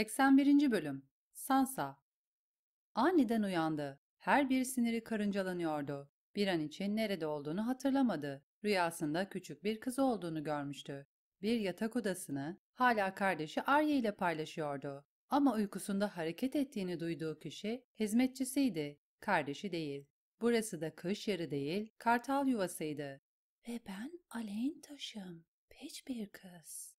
81. Bölüm Sansa aniden uyandı. Her bir siniri karıncalanıyordu. Bir an için nerede olduğunu hatırlamadı. Rüyasında küçük bir kızı olduğunu görmüştü. Bir yatak odasını hala kardeşi Arya ile paylaşıyordu. Ama uykusunda hareket ettiğini duyduğu kişi hizmetçisiydi, kardeşi değil. Burası da Kış Yarı değil, Kartal Yuvasıydı. Ve ben aleyn taşım, peç bir kız.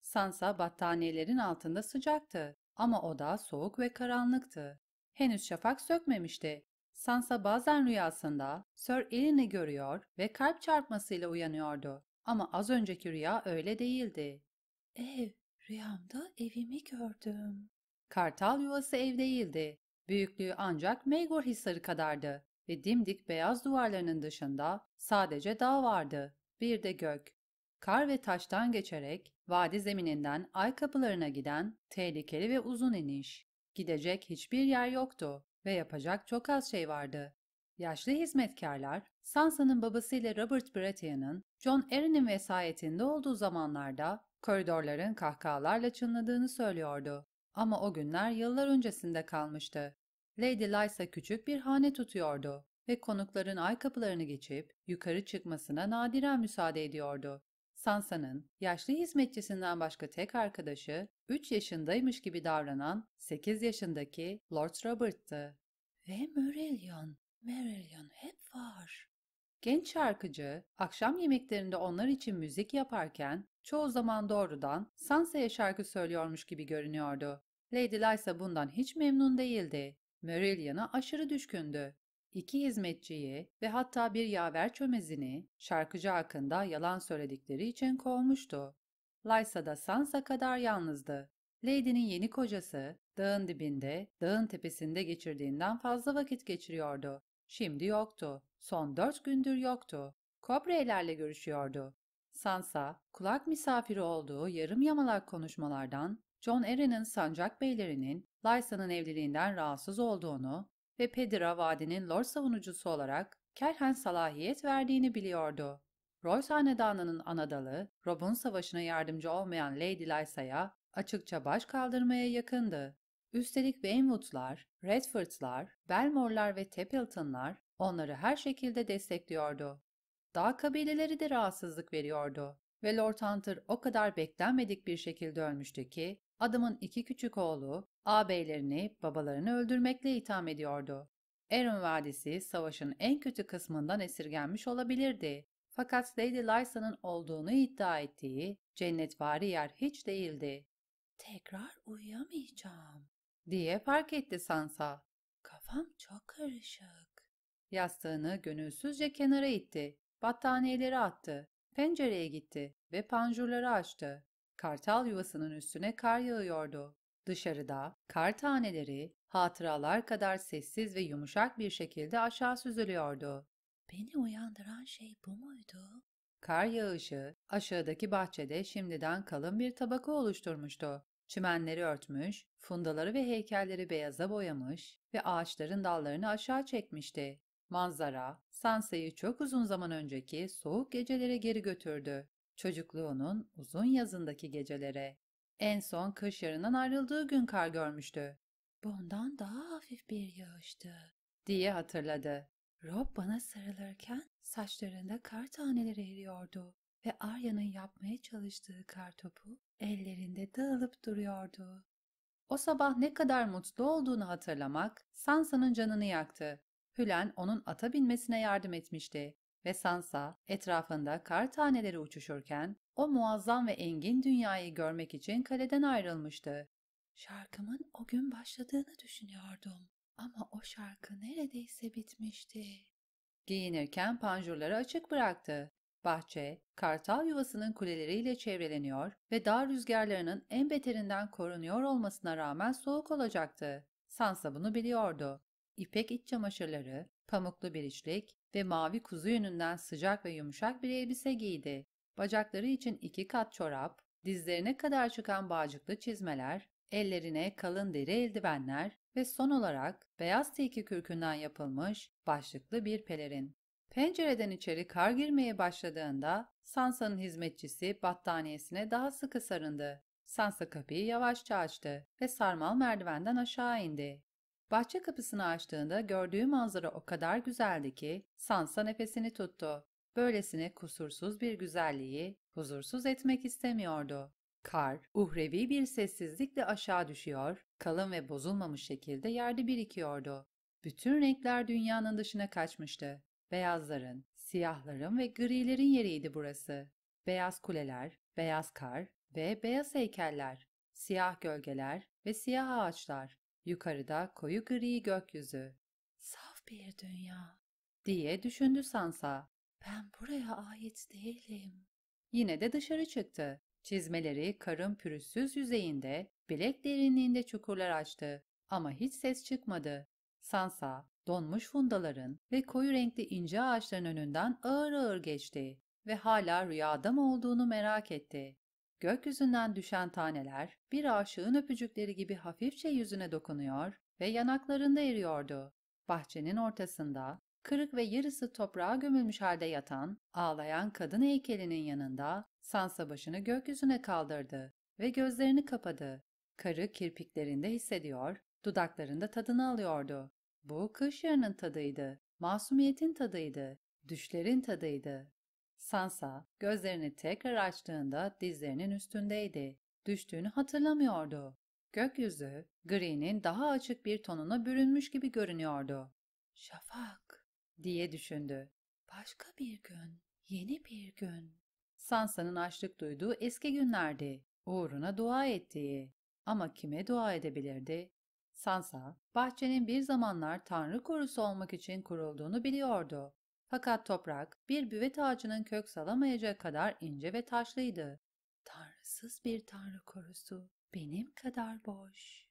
Sansa battaniyelerin altında sıcaktı ama oda soğuk ve karanlıktı. Henüz şafak sökmemişti. Sansa bazen rüyasında Sör Elini görüyor ve kalp çarpmasıyla uyanıyordu. Ama az önceki rüya öyle değildi. Rüyamda evimi gördüm. Kartal Yuvası ev değildi. Büyüklüğü ancak Maegor Hisarı kadardı ve dimdik beyaz duvarlarının dışında sadece dağ vardı, bir de gök. Kar ve taştan geçerek vadi zemininden Ay Kapılarına giden tehlikeli ve uzun iniş. Gidecek hiçbir yer yoktu ve yapacak çok az şey vardı. Yaşlı hizmetkarlar, Sansa'nın babasıyla Robert Baratheon'un John Arryn'in vesayetinde olduğu zamanlarda koridorların kahkahalarla çınladığını söylüyordu. Ama o günler yıllar öncesinde kalmıştı. Lady Lysa küçük bir hane tutuyordu ve konukların Ay Kapılarını geçip yukarı çıkmasına nadiren müsaade ediyordu. Sansa'nın yaşlı hizmetçisinden başka tek arkadaşı 3 yaşındaymış gibi davranan 8 yaşındaki Lord Robert'tı. Ve Marillion hep var. Genç şarkıcı, akşam yemeklerinde onlar için müzik yaparken çoğu zaman doğrudan Sansa'ya şarkı söylüyormuş gibi görünüyordu. Lady Lysa bundan hiç memnun değildi. Marillion'a aşırı düşkündü. 2 hizmetçiyi ve hatta bir yaver çömezini şarkıcı hakkında yalan söyledikleri için kovmuştu. Lysa da Sansa kadar yalnızdı. Lady'nin yeni kocası dağın dibinde, dağın tepesinde geçirdiğinden fazla vakit geçiriyordu. Şimdi yoktu. Son 4 gündür yoktu. Cobray'lerle görüşüyordu. Sansa, kulak misafiri olduğu yarım yamalak konuşmalardan John Arryn'in sancak beylerinin Lysa'nın evliliğinden rahatsız olduğunu ve Pedra Vadi'nin Lord savunucusu olarak Kerhen salahiyet verdiğini biliyordu. Royce hanedanının anadalı, Robb'un savaşına yardımcı olmayan Lady Lysa'ya açıkça baş kaldırmaya yakındı. Üstelik Waynwood'lar, Redford'lar, Belmore'lar ve Teppleton'lar onları her şekilde destekliyordu. Dağ kabileleri de rahatsızlık veriyordu ve Lord Hunter o kadar beklenmedik bir şekilde ölmüştü ki adamın 2 küçük oğlu ağabeylerini, babalarını öldürmekle itham ediyordu. Arryn Vadisi savaşın en kötü kısmından esirgenmiş olabilirdi. Fakat Lady Lysa'nın olduğunu iddia ettiği cennetvari yer hiç değildi. Tekrar uyuyamayacağım diye fark etti Sansa. Kafam çok karışık. Yastığını gönülsüzce kenara itti. Battaniyeleri attı. Pencereye gitti ve panjurları açtı. Kartal Yuvasının üstüne kar yağıyordu. Dışarıda kar taneleri hatıralar kadar sessiz ve yumuşak bir şekilde aşağı süzülüyordu. Beni uyandıran şey bu muydu? Kar yağışı aşağıdaki bahçede şimdiden kalın bir tabaka oluşturmuştu. Çimenleri örtmüş, fundaları ve heykelleri beyaza boyamış ve ağaçların dallarını aşağı çekmişti. Manzara, Sansa'yı çok uzun zaman önceki soğuk gecelere geri götürdü. Çocukluğunun uzun yazındaki gecelere. En son Kış Yarı'ndan ayrıldığı gün kar görmüştü. Bundan daha hafif bir yağıştı diye hatırladı. Robb bana sarılırken saçlarında kar taneleri eriyordu ve Arya'nın yapmaya çalıştığı kar topu ellerinde dağılıp duruyordu. O sabah ne kadar mutlu olduğunu hatırlamak Sansa'nın canını yaktı. Hülen onun ata binmesine yardım etmişti ve Sansa etrafında kar taneleri uçuşurken o muazzam ve engin dünyayı görmek için kaleden ayrılmıştı. Şarkımın o gün başladığını düşünüyordum. Ama o şarkı neredeyse bitmişti. Giyinirken panjurları açık bıraktı. Bahçe, Kartal Yuvasının kuleleriyle çevreleniyor ve dağ rüzgarlarının en beterinden korunuyor olmasına rağmen soğuk olacaktı. Sansa bunu biliyordu. İpek iç çamaşırları, pamuklu bir içlik ve mavi kuzu yününden sıcak ve yumuşak bir elbise giydi. Bacakları için 2 kat çorap, dizlerine kadar çıkan bağcıklı çizmeler, ellerine kalın deri eldivenler ve son olarak beyaz tilki kürkünden yapılmış başlıklı bir pelerin. Pencereden içeri kar girmeye başladığında Sansa'nın hizmetçisi battaniyesine daha sıkı sarındı. Sansa kapıyı yavaşça açtı ve sarmal merdivenden aşağı indi. Bahçe kapısını açtığında gördüğü manzara o kadar güzeldi ki Sansa nefesini tuttu. Böylesine kusursuz bir güzelliği huzursuz etmek istemiyordu. Kar, uhrevi bir sessizlikle aşağı düşüyor, kalın ve bozulmamış şekilde yerde birikiyordu. Bütün renkler dünyanın dışına kaçmıştı. Beyazların, siyahların ve grilerin yeriydi burası. Beyaz kuleler, beyaz kar ve beyaz heykeller, siyah gölgeler ve siyah ağaçlar, yukarıda koyu gri gökyüzü. "Saf bir dünya," diye düşündü Sansa. "Ben buraya ait değilim." Yine de dışarı çıktı. Çizmeleri karın pürüzsüz yüzeyinde, bilek derinliğinde çukurlar açtı ama hiç ses çıkmadı. Sansa, donmuş fundaların ve koyu renkli ince ağaçların önünden ağır ağır geçti ve hala rüyada mı olduğunu merak etti. Gökyüzünden düşen taneler bir aşığın öpücükleri gibi hafifçe yüzüne dokunuyor ve yanaklarında eriyordu. Bahçenin ortasında, kırık ve yarısı toprağa gömülmüş halde yatan, ağlayan kadın heykelinin yanında Sansa başını gökyüzüne kaldırdı ve gözlerini kapadı. Karı kirpiklerinde hissediyor, dudaklarında tadını alıyordu. Bu kış yarının tadıydı, masumiyetin tadıydı, düşlerin tadıydı. Sansa gözlerini tekrar açtığında dizlerinin üstündeydi. Düştüğünü hatırlamıyordu. Gökyüzü, gri'nin daha açık bir tonuna bürünmüş gibi görünüyordu. "Şafak," diye düşündü. "Başka bir gün, yeni bir gün." Sansa'nın açlık duyduğu eski günlerdi, uğruna dua ettiği. Ama kime dua edebilirdi? Sansa, bahçenin bir zamanlar tanrı korusu olmak için kurulduğunu biliyordu. Fakat toprak, bir büvet ağacının kök salamayacağı kadar ince ve taşlıydı. "Tanrısız bir tanrı korusu, benim kadar boş."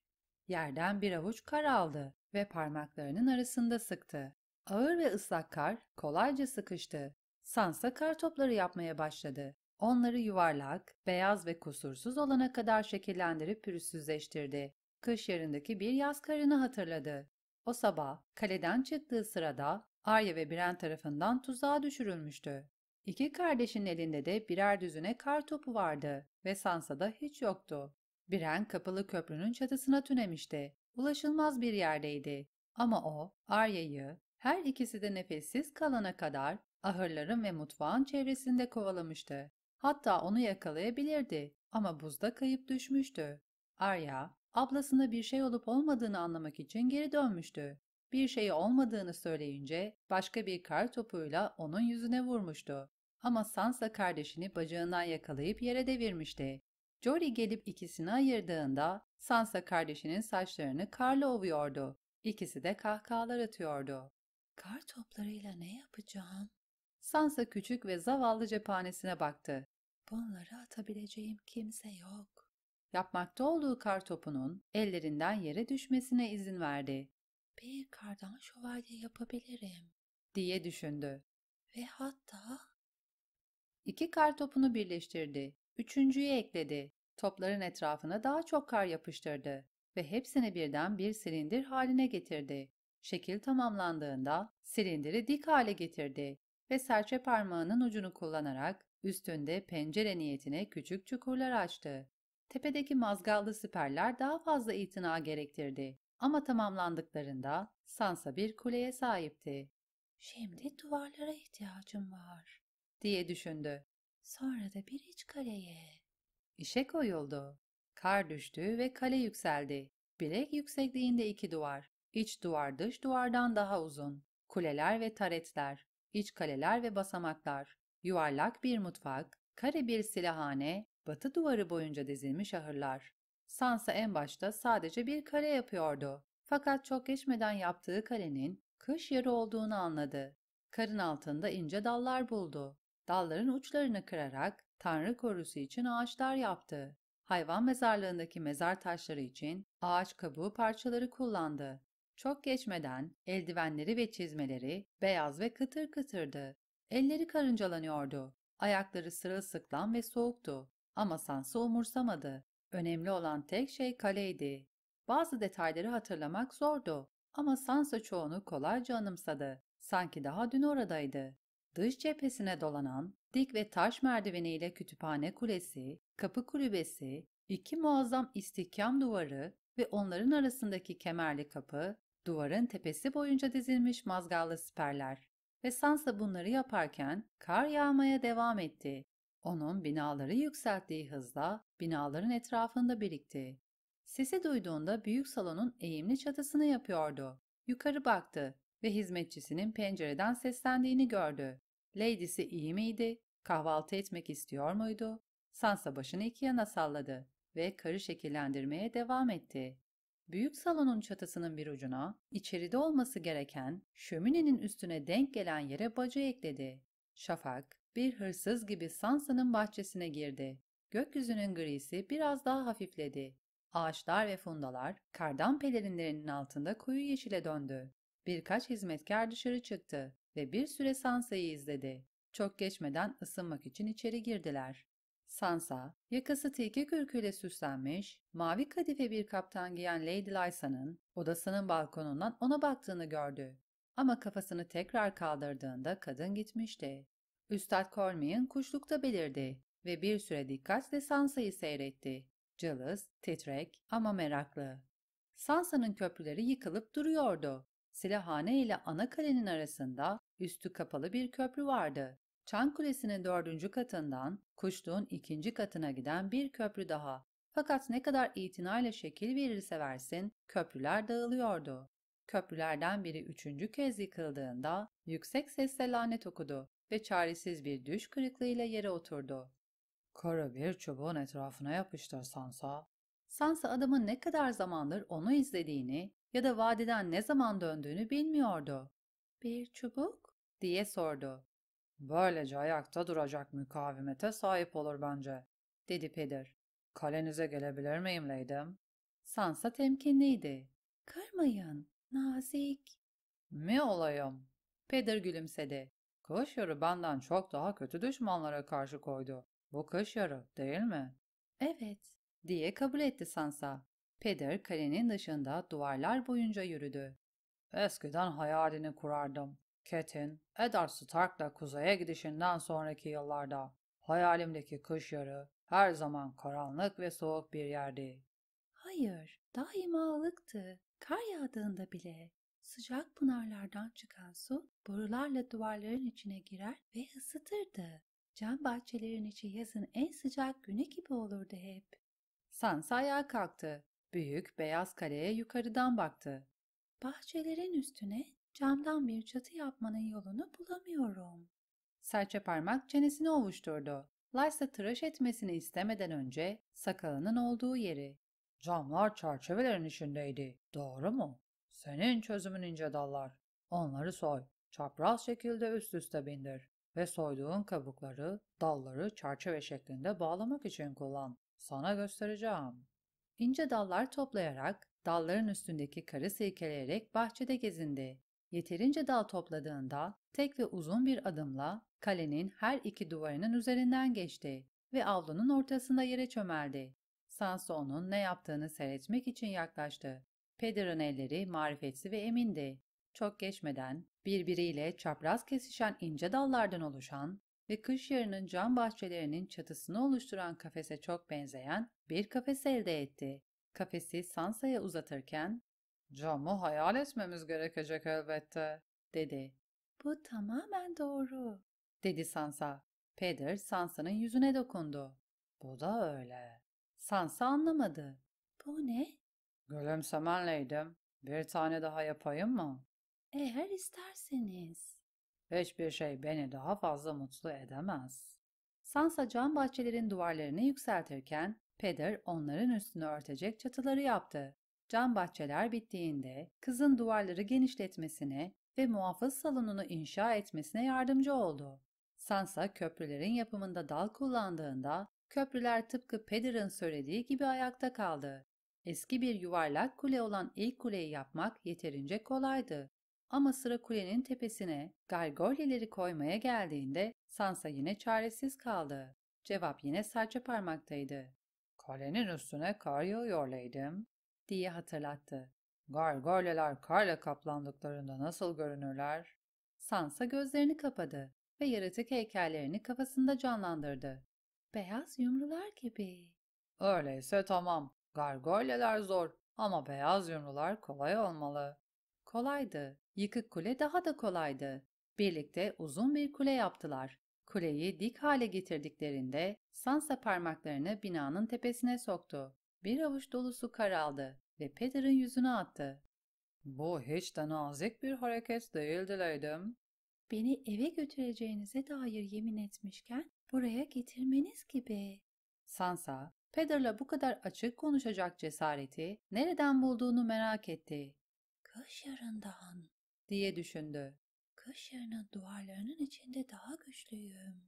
Yerden bir avuç kar aldı ve parmaklarının arasında sıktı. Ağır ve ıslak kar kolayca sıkıştı. Sansa kar topları yapmaya başladı. Onları yuvarlak, beyaz ve kusursuz olana kadar şekillendirip pürüzsüzleştirdi. Kış yarındaki bir yaz karını hatırladı. O sabah kaleden çıktığı sırada Arya ve Bran tarafından tuzağa düşürülmüştü. İki kardeşin elinde de birer düzine kar topu vardı ve Sansa'da hiç yoktu. Bran kapalı köprünün çatısına tünemişti. Ulaşılmaz bir yerdeydi. Ama o, Arya'yı, her ikisi de nefessiz kalana kadar ahırların ve mutfağın çevresinde kovalamıştı. Hatta onu yakalayabilirdi ama buzda kayıp düşmüştü. Arya, ablasına bir şey olup olmadığını anlamak için geri dönmüştü. Bir şeyi olmadığını söyleyince başka bir kar topuyla onun yüzüne vurmuştu. Ama Sansa kardeşini bacağından yakalayıp yere devirmişti. Jory gelip ikisini ayırdığında Sansa kardeşinin saçlarını karla ovuyordu. İkisi de kahkahalar atıyordu. "Kar toplarıyla ne yapacağım?" Sansa küçük ve zavallı cephanesine baktı. "Bunları atabileceğim kimse yok." Yapmakta olduğu kar topunun ellerinden yere düşmesine izin verdi. "Bir kardan şövalye yapabilirim," diye düşündü. "Ve hatta..." İki kar topunu birleştirdi. Üçüncüyü ekledi. Topların etrafına daha çok kar yapıştırdı ve hepsini birden bir silindir haline getirdi. Şekil tamamlandığında silindiri dik hale getirdi ve serçe parmağının ucunu kullanarak üstünde pencere niyetine küçük çukurlar açtı. Tepedeki mazgallı siperler daha fazla itina gerektirdi ama tamamlandıklarında Sansa bir kuleye sahipti. "Şimdi duvarlara ihtiyacım var," diye düşündü. "Sonra da bir iç kaleye." İşe koyuldu. Kar düştü ve kale yükseldi. Bilek yüksekliğinde iki duvar. İç duvar dış duvardan daha uzun. Kuleler ve taretler, iç kaleler ve basamaklar. Yuvarlak bir mutfak, kare bir silahhane, batı duvarı boyunca dizilmiş ahırlar. Sansa en başta sadece bir kale yapıyordu. Fakat çok geçmeden yaptığı kalenin kış yarı olduğunu anladı. Karın altında ince dallar buldu. Dalların uçlarını kırarak tanrı korusu için ağaçlar yaptı. Hayvan mezarlığındaki mezar taşları için ağaç kabuğu parçaları kullandı. Çok geçmeden eldivenleri ve çizmeleri beyaz ve kıtır kıtırdı. Elleri karıncalanıyordu. Ayakları sırılsıklam ve soğuktu. Ama Sansa umursamadı. Önemli olan tek şey kaleydi. Bazı detayları hatırlamak zordu. Ama Sansa çoğunu kolayca anımsadı. Sanki daha dün oradaydı. Dış cephesine dolanan dik ve taş merdiveniyle kütüphane kulesi, kapı kulübesi, İki muazzam istihkam duvarı ve onların arasındaki kemerli kapı, duvarın tepesi boyunca dizilmiş mazgallı siperler ve Sansa bunları yaparken kar yağmaya devam etti. Onun binaları yükselttiği hızla binaların etrafında birikti. Sesi duyduğunda büyük salonun eğimli çatısını yapıyordu. Yukarı baktı ve hizmetçisinin pencereden seslendiğini gördü. Lady'si iyi miydi? Kahvaltı etmek istiyor muydu? Sansa başını iki yana salladı ve karı şekillendirmeye devam etti. Büyük salonun çatısının bir ucuna, içeride olması gereken, şöminenin üstüne denk gelen yere baca ekledi. Şafak, bir hırsız gibi Sansa'nın bahçesine girdi. Gökyüzünün grisi biraz daha hafifledi. Ağaçlar ve fundalar, kardan pelerinlerinin altında koyu yeşile döndü. Birkaç hizmetkar dışarı çıktı ve bir süre Sansa'yı izledi. Çok geçmeden ısınmak için içeri girdiler. Sansa, yakası tilki kürküyle süslenmiş, mavi kadife bir kaptan giyen Lady Lysa'nın odasının balkonundan ona baktığını gördü. Ama kafasını tekrar kaldırdığında kadın gitmişti. Üstad Cormion kuşlukta belirdi ve bir süre dikkatle Sansa'yı seyretti. Cılız, titrek ama meraklı. Sansa'nın köprüleri yıkılıp duruyordu. Silahhane ile ana kalenin arasında üstü kapalı bir köprü vardı. Çan Kulesi'nin 4. katından kuşluğun 2. katına giden bir köprü daha. Fakat ne kadar itinayla şekil verirse versin köprüler dağılıyordu. Köprülerden biri 3. kez yıkıldığında yüksek sesle lanet okudu ve çaresiz bir düş kırıklığıyla yere oturdu. "Kara bir çubuğun etrafına yapıştır Sansa." Sansa adamın ne kadar zamandır onu izlediğini ya da vadiden ne zaman döndüğünü bilmiyordu. "Bir çubuk?" diye sordu. "Böylece ayakta duracak mukavemete sahip olur bence," dedi Petyr. "Kalenize gelebilir miyim Lady'm?" Sansa temkinliydi. "Kırmayın, nazik." "Mi olayım?" Petyr gülümsedi. "Kış Yarı benden çok daha kötü düşmanlara karşı koydu. Bu Kış Yarı değil mi?" "Evet," diye kabul etti Sansa. Petyr kalenin dışında duvarlar boyunca yürüdü. "Eskiden hayalini kurardım. Catelyn, Eddard Stark'la kuzeye gidişinden sonraki yıllarda hayalimdeki Kış Yarı her zaman karanlık ve soğuk bir yerdi." "Hayır, daima ılıktı. Kar yağdığında bile. Sıcak pınarlardan çıkan su borularla duvarların içine girer ve ısıtırdı. Cam bahçelerin içi yazın en sıcak günü gibi olurdu hep." Sansa ayağa kalktı. Büyük beyaz kaleye yukarıdan baktı. "Bahçelerin üstüne camdan bir çatı yapmanın yolunu bulamıyorum." Serçe parmak çenesini ovuşturdu. Lysa tıraş etmesini istemeden önce sakalının olduğu yeri. "Camlar çerçevelerin içindeydi, doğru mu? Senin çözümün ince dallar. Onları soy, çapraz şekilde üst üste bindir ve soyduğun kabukları, dalları çerçeve şeklinde bağlamak için kullan. Sana göstereceğim." İnce dallar toplayarak, dalların üstündeki karı silkeleyerek bahçede gezindi. Yeterince dal topladığında tek ve uzun bir adımla kalenin her iki duvarının üzerinden geçti ve avlunun ortasında yere çömeldi. Sansa onun ne yaptığını seyretmek için yaklaştı. Pedyr'ın elleri marifetli ve emindi. Çok geçmeden birbiriyle çapraz kesişen ince dallardan oluşan ve Kış Yarı'nın cam bahçelerinin çatısını oluşturan kafese çok benzeyen bir kafes elde etti. Kafesi Sansa'ya uzatırken, "Camı hayal etmemiz gerekecek elbette," dedi. "Bu tamamen doğru," dedi Sansa. Petyr Sansa'nın yüzüne dokundu. "Bu da öyle." Sansa anlamadı. "Bu ne?" "Gülümsemen Lady'm. Bir tane daha yapayım mı?" "Eğer isterseniz." "Hiçbir şey beni daha fazla mutlu edemez." Sansa cam bahçelerin duvarlarını yükseltirken, Petyr onların üstünü örtecek çatıları yaptı. Cam bahçeler bittiğinde kızın duvarları genişletmesine ve muhafız salonunu inşa etmesine yardımcı oldu. Sansa köprülerin yapımında dal kullandığında köprüler tıpkı Pedyr'ın söylediği gibi ayakta kaldı. Eski bir yuvarlak kule olan ilk kuleyi yapmak yeterince kolaydı. Ama sıra kulenin tepesine gargolyeleri koymaya geldiğinde Sansa yine çaresiz kaldı. Cevap yine serçe parmaktaydı. "Kalenin üstüne kar yağıyor Lady'm," diye hatırlattı. "Gargolyeler karla kaplandıklarında nasıl görünürler?" Sansa gözlerini kapadı ve yaratık heykellerini kafasında canlandırdı. "Beyaz yumrular gibi." Öyleyse tamam. Gargoyleler zor ama beyaz yumrular kolay olmalı. Kolaydı. Yıkık kule daha da kolaydı. Birlikte uzun bir kule yaptılar. Kuleyi dik hale getirdiklerinde Sansa parmaklarını binanın tepesine soktu. Bir avuç dolusu kar aldı ve Pedyr'ın yüzüne attı. Bu hiç de nazik bir hareket değildi Lady'm. Beni eve götüreceğinize dair yemin etmişken buraya getirmeniz gibi. Sansa, Pedyr'la bu kadar açık konuşacak cesareti nereden bulduğunu merak etti. Kış Yarı'ndan diye düşündü. Kış Yarı'nın duvarlarının içinde daha güçlüyüm.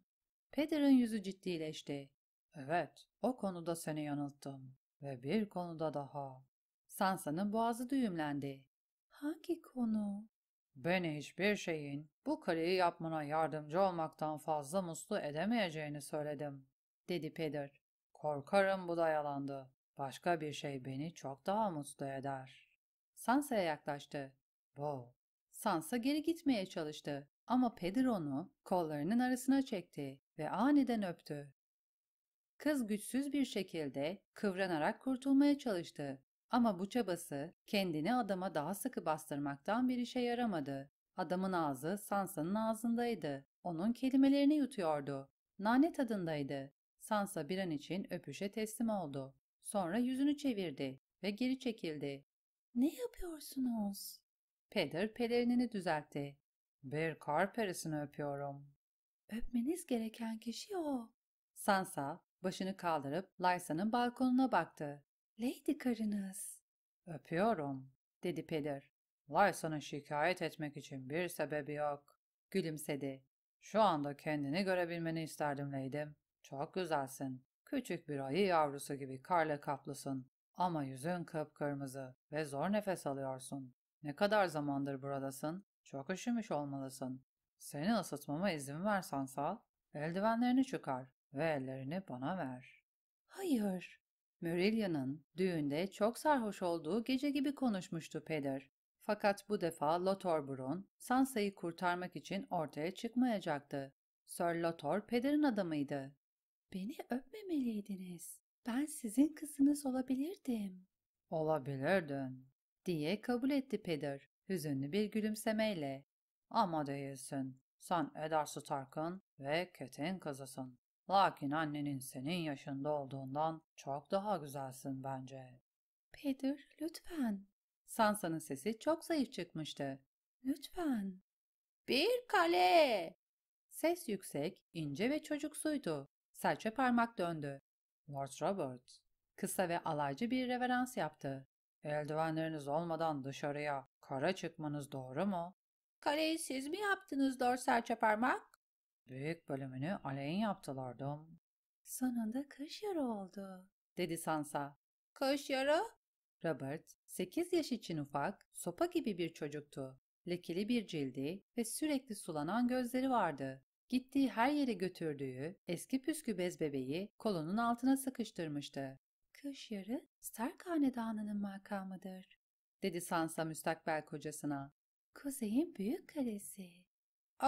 Pedyr'ın yüzü ciddileşti. Evet, o konuda seni yanılttım. Ve bir konuda daha. Sansa'nın boğazı düğümlendi. Hangi konu? Beni hiçbir şeyin bu kaleyi yapmana yardımcı olmaktan fazla mutlu edemeyeceğini söyledim, dedi Petyr. Korkarım bu da yalandı. Başka bir şey beni çok daha mutlu eder. Sansa'ya yaklaştı. Bu. Sansa geri gitmeye çalıştı ama Petyr onu kollarının arasına çekti ve aniden öptü. Kız güçsüz bir şekilde kıvranarak kurtulmaya çalıştı. Ama bu çabası kendini adama daha sıkı bastırmaktan bir işe yaramadı. Adamın ağzı Sansa'nın ağzındaydı. Onun kelimelerini yutuyordu. Nane tadındaydı. Sansa bir an için öpüşe teslim oldu. Sonra yüzünü çevirdi ve geri çekildi. Ne yapıyorsunuz? Petyr pelerinini düzeltti. Bir kar perisini öpüyorum. Öpmeniz gereken kişi o. Sansa başını kaldırıp Lysa'nın balkonuna baktı. Lady karınız. Öpüyorum, dedi Petyr. Lysa'nın şikayet etmek için bir sebebi yok. Gülümsedi. Şu anda kendini görebilmeni isterdim Lady'm. Çok güzelsin. Küçük bir ayı yavrusu gibi karla kaplısın. Ama yüzün kıpkırmızı ve zor nefes alıyorsun. Ne kadar zamandır buradasın? Çok üşümüş olmalısın. Seni ısıtmama izin ver Sansa. Eldivenlerini çıkar ve ellerini bana ver. Hayır. Marillion'ın düğünde çok sarhoş olduğu gece gibi konuşmuştu Petyr. Fakat bu defa Lothorbrun Sansa'yı kurtarmak için ortaya çıkmayacaktı. Sir Lothor Pedyr'ın adamıydı. Beni öpmemeliydiniz. Ben sizin kızınız olabilirdim. Olabilirdin diye kabul etti Petyr hüzünlü bir gülümsemeyle. Ama değilsin. Sen Eddard Stark'ın ve Catelyn kızısın. Lakin annenin senin yaşında olduğundan çok daha güzelsin bence. Petyr, lütfen. Sansa'nın sesi çok zayıf çıkmıştı. Lütfen. Bir kale. Ses yüksek, ince ve çocuksuydu. Serçe parmak döndü. Lord Robert kısa ve alaycı bir reverans yaptı. Eldivenleriniz olmadan dışarıya kara çıkmanız doğru mu? Kaleyi siz mi yaptınız Lord Serçe Parmak? Büyük bölümünü Alain yaptılardım. Sonunda Kış Yarı oldu, dedi Sansa. Kış Yarı? Robert, 8 yaş için ufak, sopa gibi bir çocuktu. Lekeli bir cildi ve sürekli sulanan gözleri vardı. Gittiği her yere götürdüğü eski püskü bez bebeği kolunun altına sıkıştırmıştı. Kış Yarı, Stark Hanedanı'nın makamıdır, dedi Sansa müstakbel kocasına. Kuzey'in büyük kalesi.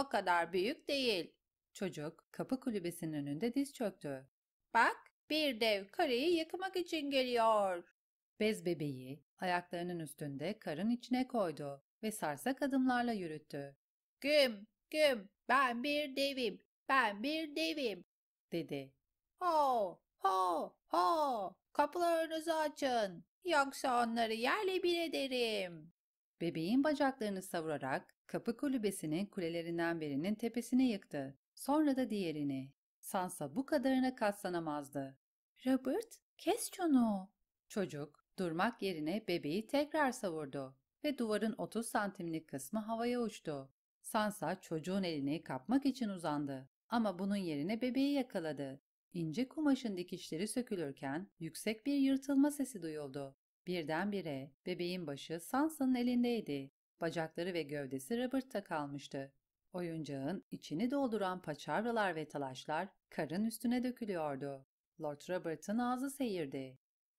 O kadar büyük değil. Çocuk kapı kulübesinin önünde diz çöktü. Bak, bir dev karıyı yıkmak için geliyor. Bez bebeği ayaklarının üstünde karın içine koydu ve sarsak adımlarla yürüttü. Güm, güm, ben bir devim, ben bir devim, dedi. Ho, ho, ho, kapılarınızı açın, yoksa onları yerle bir ederim. Bebeğin bacaklarını savurarak kapı kulübesinin kulelerinden birinin tepesini yıktı. Sonra da diğerini. Sansa bu kadarına katlanamazdı. Robert, kes şunu. Çocuk durmak yerine bebeği tekrar savurdu ve duvarın 30 santimlik kısmı havaya uçtu. Sansa çocuğun elini kapmak için uzandı ama bunun yerine bebeği yakaladı. İnce kumaşın dikişleri sökülürken yüksek bir yırtılma sesi duyuldu. Birdenbire bebeğin başı Sansa'nın elindeydi. Bacakları ve gövdesi Robert'ta kalmıştı. Oyuncağın içini dolduran paçavralar ve talaşlar karın üstüne dökülüyordu. Lord Robert'ın ağzı seyirdi.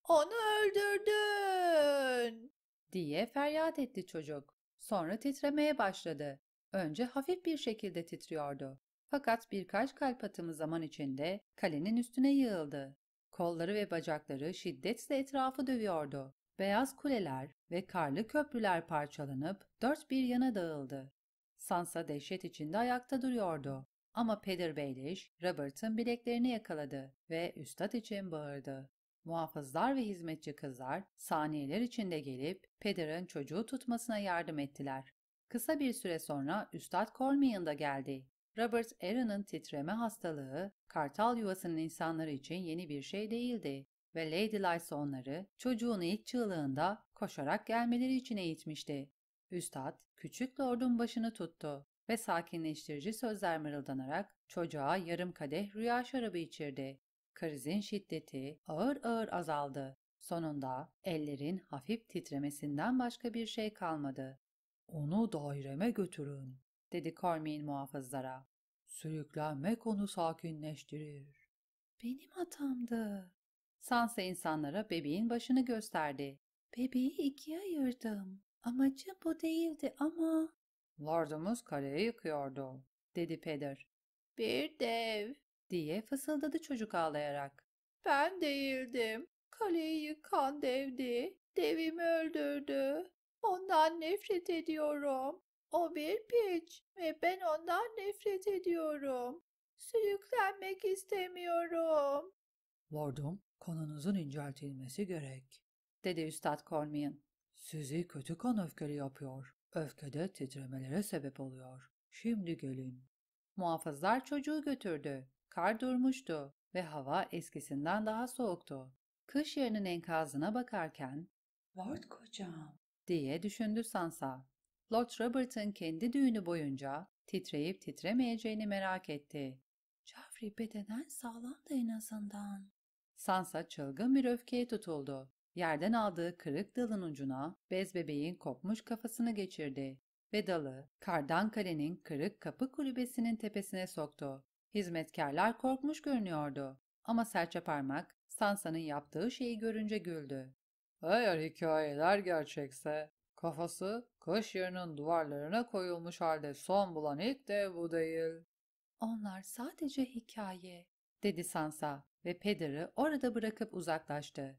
"Onu öldürdün!" diye feryat etti çocuk. Sonra titremeye başladı. Önce hafif bir şekilde titriyordu. Fakat birkaç kalp atımı zaman içinde kalenin üstüne yığıldı. Kolları ve bacakları şiddetle etrafı dövüyordu. Beyaz kuleler ve karlı köprüler parçalanıp dört bir yana dağıldı. Sansa dehşet içinde ayakta duruyordu. Ama Petyr Baelish, Robert'ın bileklerini yakaladı ve üstad için bağırdı. Muhafızlar ve hizmetçi kızlar saniyeler içinde gelip Pedyr'ın çocuğu tutmasına yardım ettiler. Kısa bir süre sonra Üstad Cormion da geldi. Robert Arryn'in titreme hastalığı, Kartal Yuvasının insanları için yeni bir şey değildi ve Lady Lysa onları çocuğun ilk çığlığında koşarak gelmeleri için eğitmişti. Üstad, küçük lordun başını tuttu ve sakinleştirici sözler mırıldanarak çocuğa yarım kadeh rüya şarabı içirdi. Krizin şiddeti ağır ağır azaldı. Sonunda ellerin hafif titremesinden başka bir şey kalmadı. "Onu daireme götürün," dedi Cormion muhafızlara. "Sürüklenmek onu sakinleştirir." "Benim hatamdı." Sansa insanlara bebeğin başını gösterdi. "Bebeği ikiye ayırdım. Amacım bu değildi ama..." "Lordumuz kaleyi yıkıyordu," dedi Petyr. "Bir dev," diye fısıldadı çocuk ağlayarak. "Ben değildim. Kaleyi yıkan devdi. Devimi öldürdü. Ondan nefret ediyorum. O bir piç ve ben ondan nefret ediyorum. Sürüklenmek istemiyorum." "Lordum, kanınızın inceltilmesi gerek," dedi Üstad Cormion. "Sizi kötü kan öfkeli yapıyor. Öfkede titremelere sebep oluyor. Şimdi gelin." Muhafızlar çocuğu götürdü. Kar durmuştu ve hava eskisinden daha soğuktu. Kış Yarı'nın enkazına bakarken "Lord kocam," diye düşündü Sansa. Lord Robert'ın kendi düğünü boyunca titreyip titremeyeceğini merak etti. "Joffrey bedenen sağlamdı en azından." Sansa çılgın bir öfkeye tutuldu. Yerden aldığı kırık dalın ucuna bez bebeğin kopmuş kafasını geçirdi ve dalı Kardan Kale'nin kırık kapı kulübesinin tepesine soktu. Hizmetkarlar korkmuş görünüyordu ama serçe parmak Sansa'nın yaptığı şeyi görünce güldü. "Eğer hikayeler gerçekse kafası Kış Yarı'nın duvarlarına koyulmuş halde son bulan ilk de bu değil." "Onlar sadece hikaye," dedi Sansa ve Pedyr'ı orada bırakıp uzaklaştı.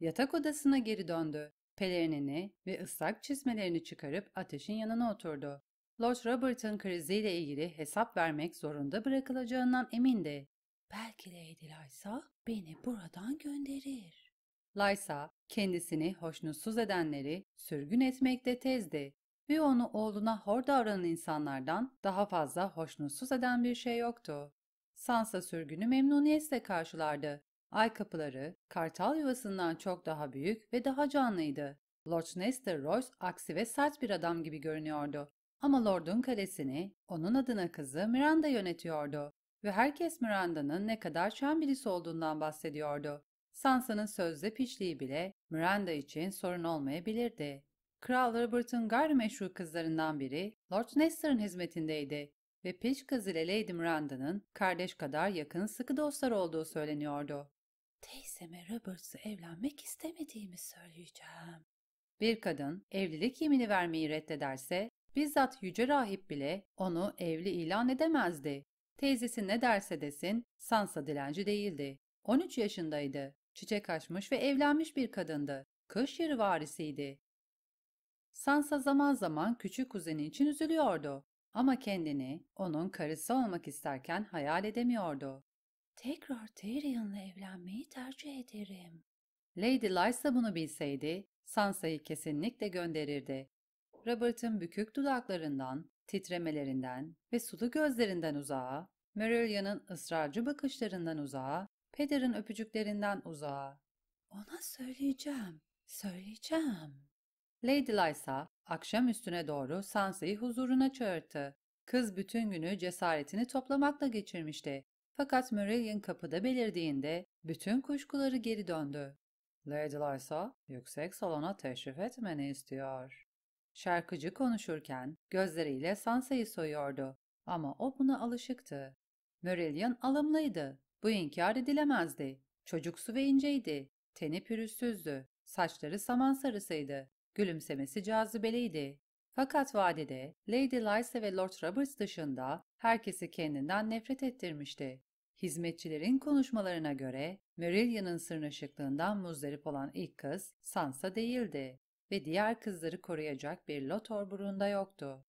Yatak odasına geri döndü. Pelerinini ve ıslak çizmelerini çıkarıp ateşin yanına oturdu. Lord Robert'ın kriziyle ilgili hesap vermek zorunda bırakılacağından emindi. "Belki Lady Lysa beni buradan gönderir." Lysa, kendisini hoşnutsuz edenleri sürgün etmekte tezdi ve onu oğluna hor davranan insanlardan daha fazla hoşnutsuz eden bir şey yoktu. Sansa sürgünü memnuniyetle karşılardı. Ay Kapıları, Kartal Yuvasından çok daha büyük ve daha canlıydı. Lord Nestor Royce aksi ve sert bir adam gibi görünüyordu. Ama Lord'un kalesini onun adına kızı Miranda yönetiyordu ve herkes Miranda'nın ne kadar şen birisi olduğundan bahsediyordu. Sansa'nın sözde piçliği bile Miranda için sorun olmayabilirdi. Kral Robert'ın gayrimeşru kızlarından biri Lord Nestor'un hizmetindeydi ve piç kız ile Lady Miranda'nın kardeş kadar yakın sıkı dostlar olduğu söyleniyordu. "Teyzeme Robert'la evlenmek istemediğimi söyleyeceğim." Bir kadın evlilik yemini vermeyi reddederse bizzat Yüce Rahip bile onu evli ilan edemezdi. Teyzesi ne derse desin Sansa dilenci değildi. 13 yaşındaydı. Çiçek açmış ve evlenmiş bir kadındı. Kış Yarı varisiydi. Sansa zaman zaman küçük kuzeni için üzülüyordu. Ama kendini onun karısı olmak isterken hayal edemiyordu. "Tekrar Tyrion'la evlenmeyi tercih ederim." Lady Lysa bunu bilseydi Sansa'yı kesinlikle gönderirdi. Robert'ın bükük dudaklarından, titremelerinden ve sulu gözlerinden uzağa, Marillion'ın ısrarcı bakışlarından uzağa, Pedyr'ın öpücüklerinden uzağa. "Ona söyleyeceğim, söyleyeceğim." Lady Lysa akşam üstüne doğru Sansa'yı huzuruna çağırdı. Kız bütün günü cesaretini toplamakla geçirmişti. Fakat Marillion kapıda belirdiğinde bütün kuşkuları geri döndü. "Lady Lysa yüksek salona teşrif etmeni istiyor." Şarkıcı konuşurken gözleriyle Sansa'yı soyuyordu ama o buna alışıktı. Marillion alımlıydı. Bu inkar edilemezdi. Çocuksu ve inceydi. Teni pürüzsüzdü. Saçları saman sarısıydı. Gülümsemesi cazibeliydi. Fakat vadede Lady Lysa ve Lord Roberts dışında herkesi kendinden nefret ettirmişti. Hizmetçilerin konuşmalarına göre Marillion'ın sırnaşıklığından muzdarip olan ilk kız Sansa değildi ve diğer kızları koruyacak bir Lothor burunda yoktu.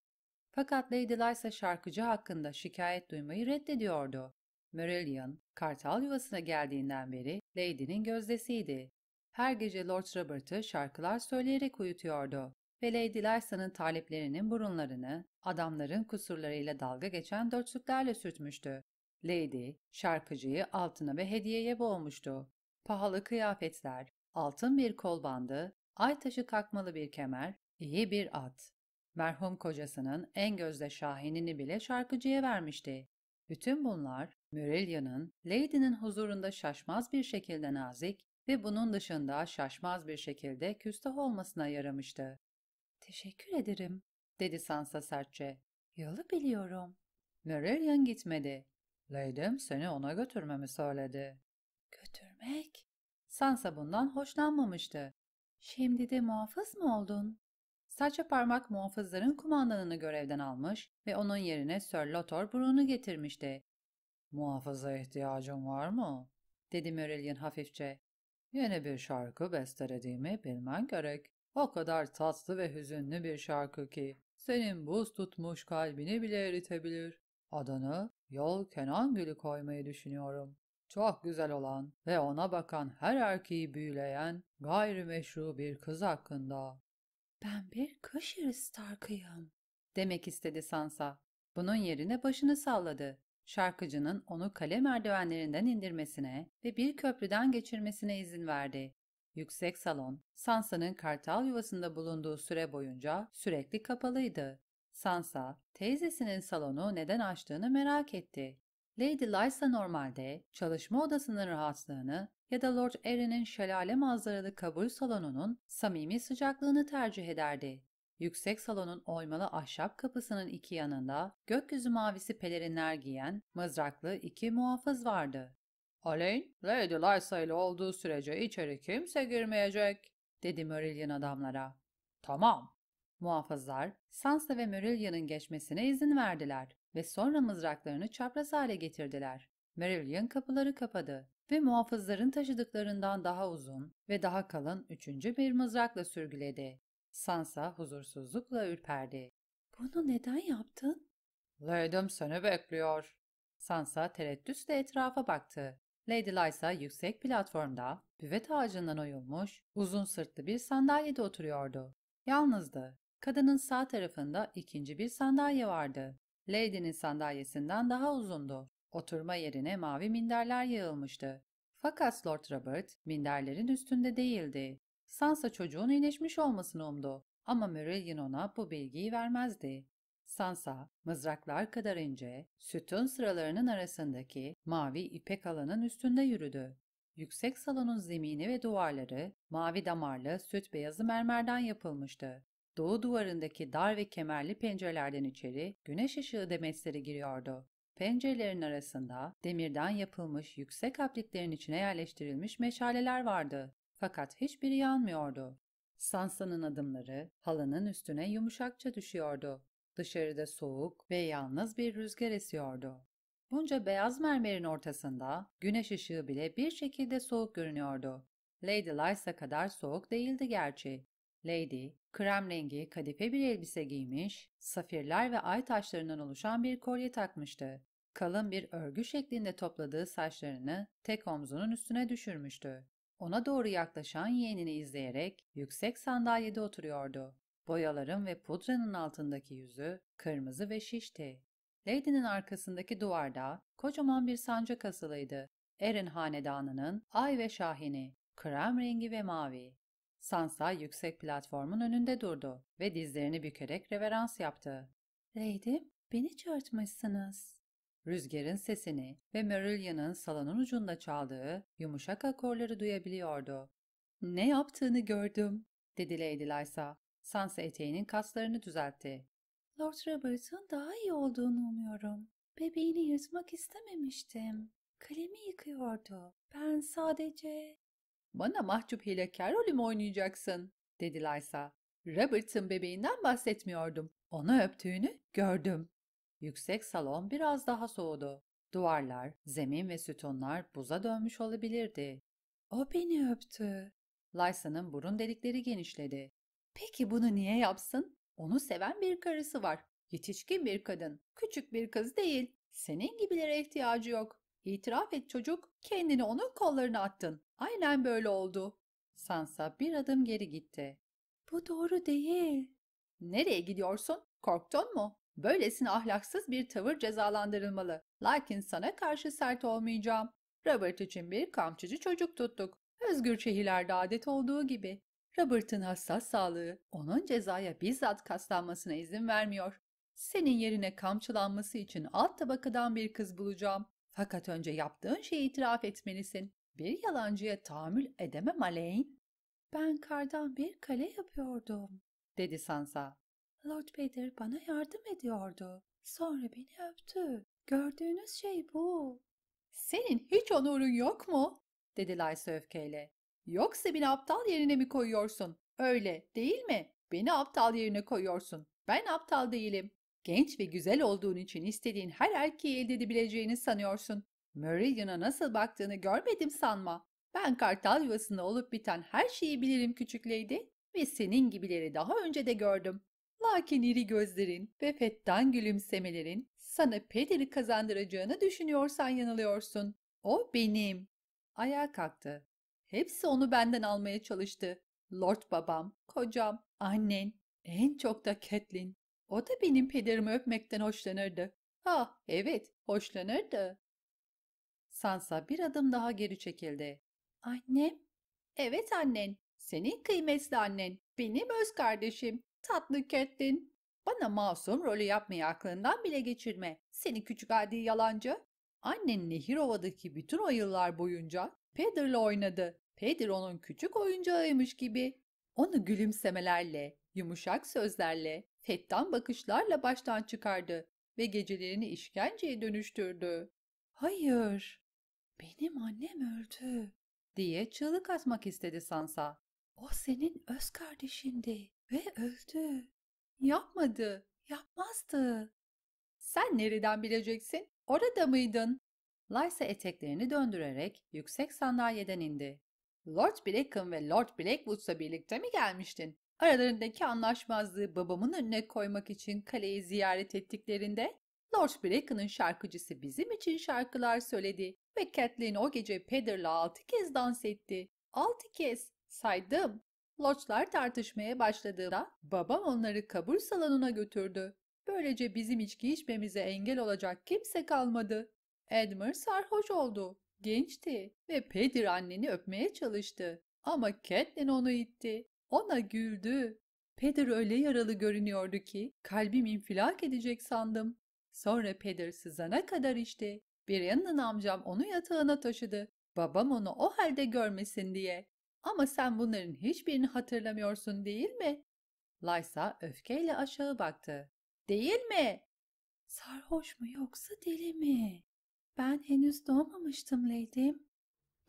Fakat Lady Lysa şarkıcı hakkında şikayet duymayı reddediyordu. Marillion, Kartal Yuvasına geldiğinden beri Lady'nin gözdesiydi. Her gece Lord Robert'ı şarkılar söyleyerek uyutuyordu ve Lady Lysa'nın taleplerinin burunlarını adamların kusurlarıyla dalga geçen dörtlüklerle sürtmüştü. Lady, şarkıcıyı altına ve hediyeye boğmuştu. Pahalı kıyafetler, altın bir kolbandı, ay taşı kakmalı bir kemer, iyi bir at. Merhum kocasının en gözde şahinini bile şarkıcıya vermişti. Bütün bunlar, Marillion'ın Lady'nin huzurunda şaşmaz bir şekilde nazik ve bunun dışında şaşmaz bir şekilde küstah olmasına yaramıştı. "Teşekkür ederim," dedi Sansa sertçe. "Yolu biliyorum." Marillion gitmedi. "Lady'm seni ona götürmemi söyledi." "Götürmek?" Sansa bundan hoşlanmamıştı. "Şimdi de muhafız mı oldun?" Saça parmak muhafızların kumandanını görevden almış ve onun yerine Sir Lothor Brun'u getirmişti. "Muhafıza ihtiyacın var mı?" dedi Marillion hafifçe. "Yeni bir şarkı bestelediğimi bilmen gerek. O kadar tatlı ve hüzünlü bir şarkı ki senin buz tutmuş kalbini bile eritebilir. Adını Yol Kenan Gülü koymayı düşünüyorum. Çok güzel olan ve ona bakan her erkeği büyüleyen gayrimeşru bir kız hakkında." "Ben bir Kış Yarı Stark'ıyım," demek istedi Sansa. Bunun yerine başını salladı. Şarkıcının onu kale merdivenlerinden indirmesine ve bir köprüden geçirmesine izin verdi. Yüksek salon, Sansa'nın Kartal Yuvası'nda bulunduğu süre boyunca sürekli kapalıydı. Sansa, teyzesinin salonu neden açtığını merak etti. Lady Lysa normalde çalışma odasının rahatlığını ya da Lord Arryn'in şelale manzaralı kabul salonunun samimi sıcaklığını tercih ederdi. Yüksek salonun oymalı ahşap kapısının iki yanında gökyüzü mavisi pelerinler giyen mızraklı iki muhafız vardı. "Alain, Lady Lysa ile olduğu sürece içeri kimse girmeyecek," dedi Marillion adamlara. "Tamam." Muhafızlar Sansa ve Marillion'ın geçmesine izin verdiler ve sonra mızraklarını çapraz hale getirdiler. Marillion kapıları kapadı ve muhafızların taşıdıklarından daha uzun ve daha kalın üçüncü bir mızrakla sürgüledi. Sansa huzursuzlukla ürperdi. "Bunu neden yaptın?" "Lady'm seni bekliyor." Sansa tereddütle etrafa baktı. Lady Lysa yüksek platformda büvet ağacından oyulmuş, uzun sırtlı bir sandalyede oturuyordu. Yalnızdı. Kadının sağ tarafında ikinci bir sandalye vardı. Lady'nin sandalyesinden daha uzundu. Oturma yerine mavi minderler yığılmıştı. Fakat Lord Robert minderlerin üstünde değildi. Sansa çocuğun iyileşmiş olmasını umdu ama Marillion ona bu bilgiyi vermezdi. Sansa, mızraklar kadar ince, sütun sıralarının arasındaki mavi ipek alanın üstünde yürüdü. Yüksek salonun zemini ve duvarları mavi damarlı süt beyazı mermerden yapılmıştı. Doğu duvarındaki dar ve kemerli pencerelerden içeri güneş ışığı demetleri giriyordu. Pencerelerin arasında demirden yapılmış yüksek apliklerin içine yerleştirilmiş meşaleler vardı. Fakat hiçbiri yanmıyordu. Sansa'nın adımları halının üstüne yumuşakça düşüyordu. Dışarıda soğuk ve yalnız bir rüzgar esiyordu. Bunca beyaz mermerin ortasında güneş ışığı bile bir şekilde soğuk görünüyordu. Lady Lysa kadar soğuk değildi gerçi. Lady, krem rengi kadife bir elbise giymiş, safirler ve ay taşlarından oluşan bir kolye takmıştı. Kalın bir örgü şeklinde topladığı saçlarını tek omzunun üstüne düşürmüştü. Ona doğru yaklaşan yeğenini izleyerek yüksek sandalyede oturuyordu. Boyaların ve pudranın altındaki yüzü kırmızı ve şişti. Lady'nin arkasındaki duvarda kocaman bir sancak asılıydı. Arryn hanedanının ay ve şahini, krem rengi ve mavi. Sansa yüksek platformun önünde durdu ve dizlerini bükerek reverans yaptı. "Lady, beni çağırtmışsınız." Rüzgarın sesini ve Marillion'ın salonun ucunda çaldığı yumuşak akorları duyabiliyordu. "Ne yaptığını gördüm," dedi Lady Lysa. Sansa eteğinin kaslarını düzeltti. "Lord Robert'ın daha iyi olduğunu umuyorum. Bebeğini yırtmak istememiştim. Kalemi yıkıyordu. Ben sadece..." "Bana mahcup hilekar rolü mü oynayacaksın?" dedi Lysa. "Robert'ın bebeğinden bahsetmiyordum. Onu öptüğünü gördüm." Yüksek salon biraz daha soğudu. Duvarlar, zemin ve sütunlar buza dönmüş olabilirdi. O beni öptü. Lysa'nın burun delikleri genişledi. Peki bunu niye yapsın? Onu seven bir karısı var. Yetişkin bir kadın. Küçük bir kız değil. Senin gibilere ihtiyacı yok. İtiraf et çocuk. Kendini onun kollarına attın. Aynen böyle oldu. Sansa bir adım geri gitti. Bu doğru değil. Nereye gidiyorsun? Korktun mu? Böylesine ahlaksız bir tavır cezalandırılmalı. Lakin sana karşı sert olmayacağım. Robert için bir kamçıcı çocuk tuttuk. Özgür şehirlerde adet olduğu gibi. Robert'ın hassas sağlığı onun cezaya bizzat katlanmasına izin vermiyor. Senin yerine kamçılanması için alt tabakadan bir kız bulacağım. Fakat önce yaptığın şeyi itiraf etmelisin. Bir yalancıya tahammül edemem Elaine. Ben kardan bir kale yapıyordum, dedi Sansa. Lord Petyr bana yardım ediyordu. Sonra beni öptü. Gördüğünüz şey bu. Senin hiç onurun yok mu? Dedi Lysa öfkeyle. Yoksa beni aptal yerine mi koyuyorsun? Öyle değil mi? Beni aptal yerine koyuyorsun. Ben aptal değilim. Genç ve güzel olduğun için istediğin her erkeği elde edebileceğini sanıyorsun. Marillion'a nasıl baktığını görmedim sanma. Ben Kartal Yuvasında olup biten her şeyi bilirim küçük lady ve senin gibileri daha önce de gördüm. Lakin iri gözlerin ve fettan gülümsemelerin sana Petyri kazandıracağını düşünüyorsan yanılıyorsun. O benim. Ayağa kalktı. Hepsi onu benden almaya çalıştı. Lord babam, kocam, annen, en çok da Catelyn. O da benim pederimi öpmekten hoşlanırdı. Ha, evet, hoşlanırdı. Sansa bir adım daha geri çekildi. Annem? Evet annen, senin kıymetli annen, benim öz kardeşim. Tatlı Catelyn, bana masum rolü yapmayı aklından bile geçirme. Seni küçük adi yalancı. Annen Nehir Ova'daki bütün o yıllar boyunca Pety'yle oynadı. Petyr onun küçük oyuncağıymış gibi. Onu gülümsemelerle, yumuşak sözlerle, fettan bakışlarla baştan çıkardı ve gecelerini işkenceye dönüştürdü. Hayır, benim annem öldü diye çığlık atmak istedi Sansa. O senin öz kardeşindi. Ve öldü. Yapmadı, yapmazdı. Sen nereden bileceksin? Orada mıydın? Lysa eteklerini döndürerek yüksek sandalyeden indi. Lord Black'ın ve Lord Blackwood'la birlikte mi gelmiştin? Aralarındaki anlaşmazlığı babamın önüne koymak için kaleyi ziyaret ettiklerinde Lord Black'ın şarkıcısı bizim için şarkılar söyledi ve Catelyn o gece Pety'yle 6 kez dans etti. 6 kez saydım. Lordlar tartışmaya başladığında babam onları kabul salonuna götürdü. Böylece bizim içki içmemize engel olacak kimse kalmadı. Edmure sarhoş oldu. Gençti ve Petyr anneni öpmeye çalıştı. Ama Catelyn onu itti. Ona güldü. Petyr öyle yaralı görünüyordu ki kalbim infilak edecek sandım. Sonra Petyr sızana kadar içti. Bir yandan amcam onu yatağına taşıdı. Babam onu o halde görmesin diye. Ama sen bunların hiçbirini hatırlamıyorsun değil mi? Lysa öfkeyle aşağı baktı. Değil mi? Sarhoş mu yoksa deli mi? Ben henüz doğmamıştım lady'm.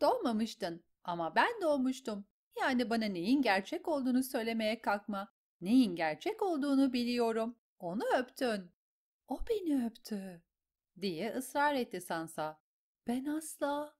Doğmamıştın ama ben doğmuştum. Yani bana neyin gerçek olduğunu söylemeye kalkma. Neyin gerçek olduğunu biliyorum. Onu öptün. O beni öptü diye ısrar etti Sansa. Ben asla...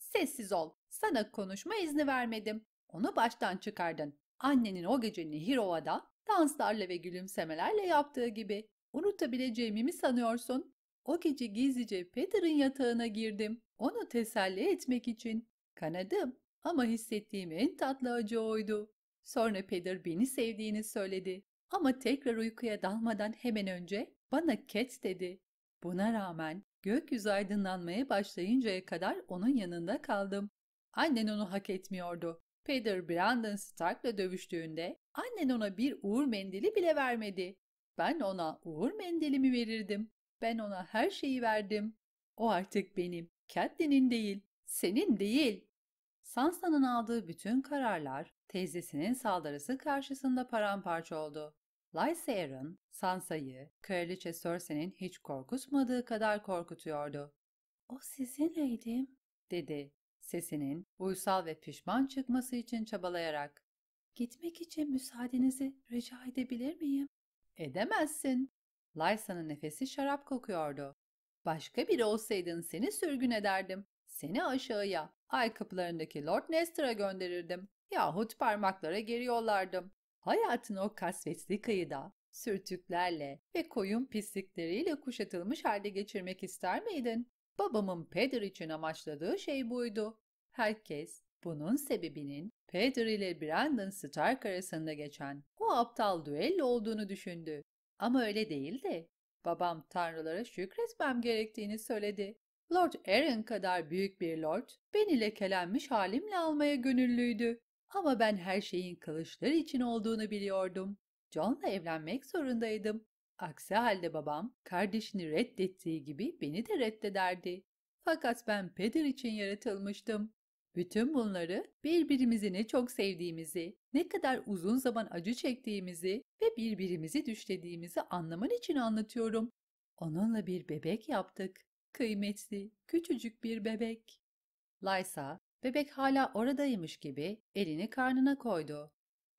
Sessiz ol. Sana konuşma izni vermedim. Onu baştan çıkardın. Annenin o gece Nehir Ova'da danslarla ve gülümsemelerle yaptığı gibi. Unutabileceğimi mi sanıyorsun? O gece gizlice Peter'ın yatağına girdim. Onu teselli etmek için. Kanadım ama hissettiğim en tatlı acı oydu. Sonra Petyr beni sevdiğini söyledi. Ama tekrar uykuya dalmadan hemen önce bana Cat dedi. Buna rağmen gökyüzü aydınlanmaya başlayıncaya kadar onun yanında kaldım. Annen onu hak etmiyordu. Petyr Brandon Stark'la dövüştüğünde annen ona bir uğur mendili bile vermedi. Ben ona uğur mendilimi verirdim. Ben ona her şeyi verdim. O artık benim, Catelyn'in değil, senin değil. Sansa'nın aldığı bütün kararlar teyzesinin saldırısı karşısında paramparça oldu. Lysa Arryn, Sansa'yı Kraliçe Cersei'nin hiç korkutmadığı kadar korkutuyordu. O sizin lady'm, dedi. Sesinin uysal ve pişman çıkması için çabalayarak. Gitmek için müsaadenizi rica edebilir miyim? Edemezsin. Lysa'nın nefesi şarap kokuyordu. Başka biri olsaydın seni sürgün ederdim. Seni aşağıya, ay kapılarındaki Lord Nestor'a gönderirdim. Yahut parmaklara geri yollardım. Hayatın o kasvetli kıyıda, sürtüklerle ve koyun pislikleriyle kuşatılmış halde geçirmek ister miydin? Babamın Petyr için amaçladığı şey buydu. Herkes bunun sebebinin Petyr ile Brandon Stark arasında geçen o aptal düello olduğunu düşündü. Ama öyle değildi. Babam tanrılara şükretmem gerektiğini söyledi. Lord Arryn kadar büyük bir lord beni lekelenmiş halimle almaya gönüllüydü. Ama ben her şeyin kılıçlar için olduğunu biliyordum. John'la evlenmek zorundaydım. Aksi halde babam kardeşini reddettiği gibi beni de reddederdi. Fakat ben Petyr için yaratılmıştım. Bütün bunları birbirimizi ne çok sevdiğimizi, ne kadar uzun zaman acı çektiğimizi ve birbirimizi düşlediğimizi anlaman için anlatıyorum. Onunla bir bebek yaptık. Kıymetli, küçücük bir bebek. Lysa, bebek hala oradaymış gibi elini karnına koydu.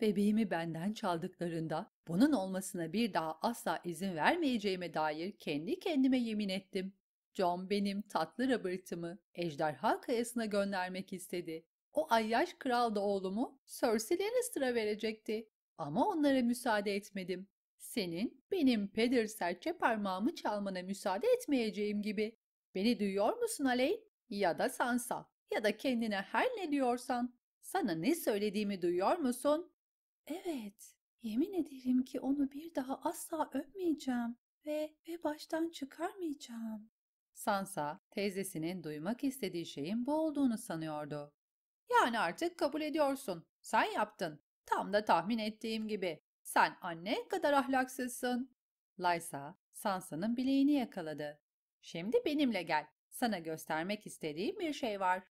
Bebeğimi benden çaldıklarında bunun olmasına bir daha asla izin vermeyeceğime dair kendi kendime yemin ettim. John benim tatlı Robert'ımı ejderha kayasına göndermek istedi. O ayyaş kral da oğlumu Cersei Lannister'a verecekti. Ama onlara müsaade etmedim. Senin benim Petyr serçe parmağımı çalmana müsaade etmeyeceğim gibi. Beni duyuyor musun Aley? Ya da Sansa? Ya da kendine her ne diyorsan. Sana ne söylediğimi duyuyor musun? Evet. Yemin ederim ki onu bir daha asla öpmeyeceğim ve baştan çıkarmayacağım. Sansa, teyzesinin duymak istediği şeyin bu olduğunu sanıyordu. Yani artık kabul ediyorsun. Sen yaptın. Tam da tahmin ettiğim gibi. Sen anne kadar ahlaksızsın. Lysa, Sansa'nın bileğini yakaladı. Şimdi benimle gel. Sana göstermek istediğim bir şey var.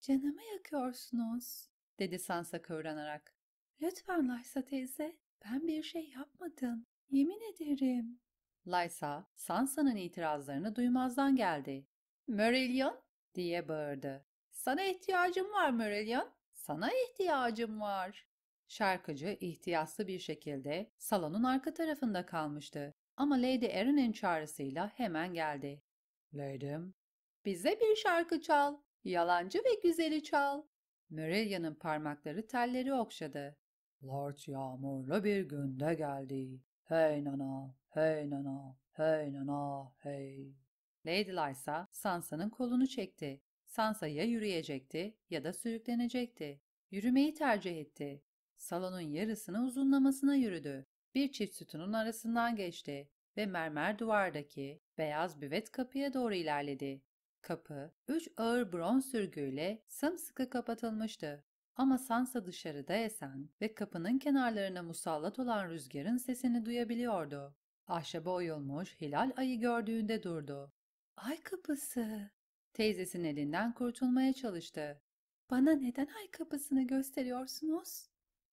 Canımı yakıyorsunuz, dedi Sansa kıvranarak. Lütfen Lysa teyze, ben bir şey yapmadım. Yemin ederim. Lysa, Sansa'nın itirazlarını duymazdan geldi. Marillion, diye bağırdı. Sana ihtiyacım var Marillion, sana ihtiyacım var. Şarkıcı ihtiyaslı bir şekilde salonun arka tarafında kalmıştı ama Lady Arryn'in çağrısıyla hemen geldi. Lady'm, bize bir şarkı çal, yalancı ve güzeli çal. Marillion'un parmakları telleri okşadı. Lord yağmurlu bir günde geldi. Hey nana, hey nana, hey nana, hey. Lady Lysa Sansa'nın kolunu çekti. Sansa ya yürüyecekti ya da sürüklenecekti. Yürümeyi tercih etti. Salonun yarısını uzunlamasına yürüdü. Bir çift sütunun arasından geçti ve mermer duvardaki beyaz büvet kapıya doğru ilerledi. Kapı 3 ağır bronz sürgüyle sımsıkı kapatılmıştı. Ama Sansa dışarıda esen ve kapının kenarlarına musallat olan rüzgarın sesini duyabiliyordu. Ahşaba oyulmuş hilal ayı gördüğünde durdu. Ay kapısı! Teyzesinin elinden kurtulmaya çalıştı. Bana neden ay kapısını gösteriyorsunuz?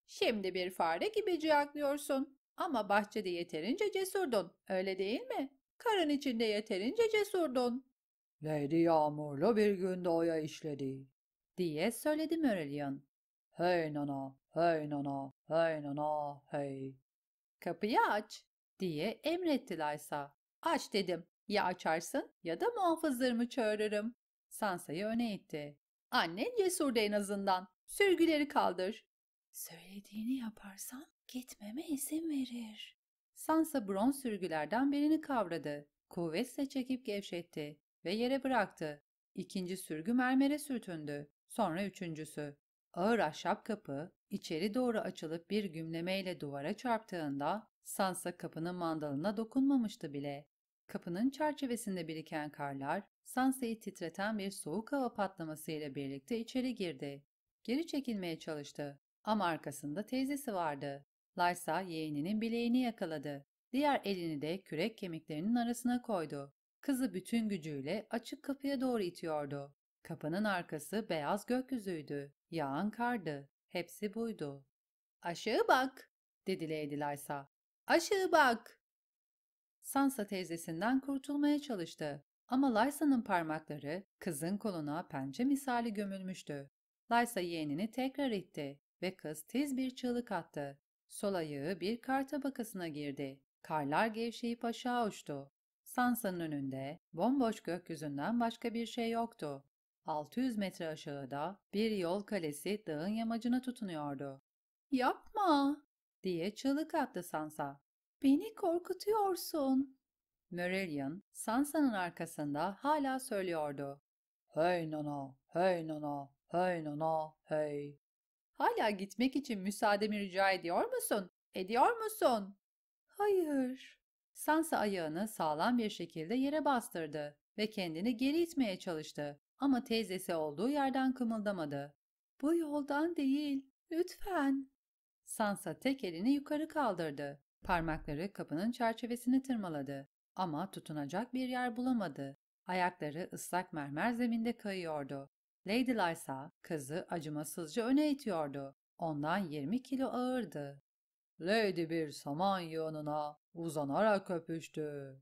Şimdi bir fare gibi ciyaklıyorsun. Ama bahçede yeterince cesurdun, öyle değil mi? Karın içinde yeterince cesurdun. Lady yağmurlu bir günde oya işledi, diye söyledi Marillion. Hey nana, hey nana, hey nana, hey. Kapıyı aç, diye emretti Lysa. Aç dedim, ya açarsın ya da muhafızlarımı çağırırım. Sansa'yı öne itti. Annen cesurdu en azından, sürgüleri kaldır. Söylediğini yaparsam gitmeme izin verir. Sansa bronz sürgülerden birini kavradı. Kuvvetle çekip gevşetti ve yere bıraktı. İkinci sürgü mermere sürtündü. Sonra üçüncüsü. Ağır ahşap kapı içeri doğru açılıp bir gümlemeyle duvara çarptığında Sansa kapının mandalına dokunmamıştı bile. Kapının çerçevesinde biriken karlar Sansa'yı titreten bir soğuk hava patlamasıyla birlikte içeri girdi. Geri çekilmeye çalıştı. Ama arkasında teyzesi vardı. Lysa yeğeninin bileğini yakaladı. Diğer elini de kürek kemiklerinin arasına koydu. Kızı bütün gücüyle açık kapıya doğru itiyordu. Kapının arkası beyaz gökyüzüydü. Yağan kardı. Hepsi buydu. Aşağı bak, dedi Lady Lysa. Aşağı bak. Sansa teyzesinden kurtulmaya çalıştı. Ama Lysa'nın parmakları kızın koluna pençe misali gömülmüştü. Lysa yeğenini tekrar itti. Ve kız tez bir çığlık attı. Sol ayağı bir kar tabakasına girdi. Karlar gevşeyip aşağı uçtu. Sansa'nın önünde bomboş gökyüzünden başka bir şey yoktu. 600 metre aşağıda bir yol kalesi dağın yamacına tutunuyordu. "Yapma!" diye çığlık attı Sansa. "Beni korkutuyorsun." Marillion, Sansa'nın arkasında hala söylüyordu. "Hey Nana, hey Nana, hey Nana, hey." "Hala gitmek için müsaademi rica ediyor musun? Ediyor musun?" "Hayır." Sansa ayağını sağlam bir şekilde yere bastırdı ve kendini geri itmeye çalıştı. Ama teyzesi olduğu yerden kımıldamadı. "Bu yoldan değil, lütfen." Sansa tek elini yukarı kaldırdı. Parmakları kapının çerçevesini tırmaladı. Ama tutunacak bir yer bulamadı. Ayakları ıslak mermer zeminde kayıyordu. Lady Lysa kızı acımasızca öne itiyordu. Ondan 20 kilo ağırdı. "Lady bir saman yığınına uzanarak öpüştü,"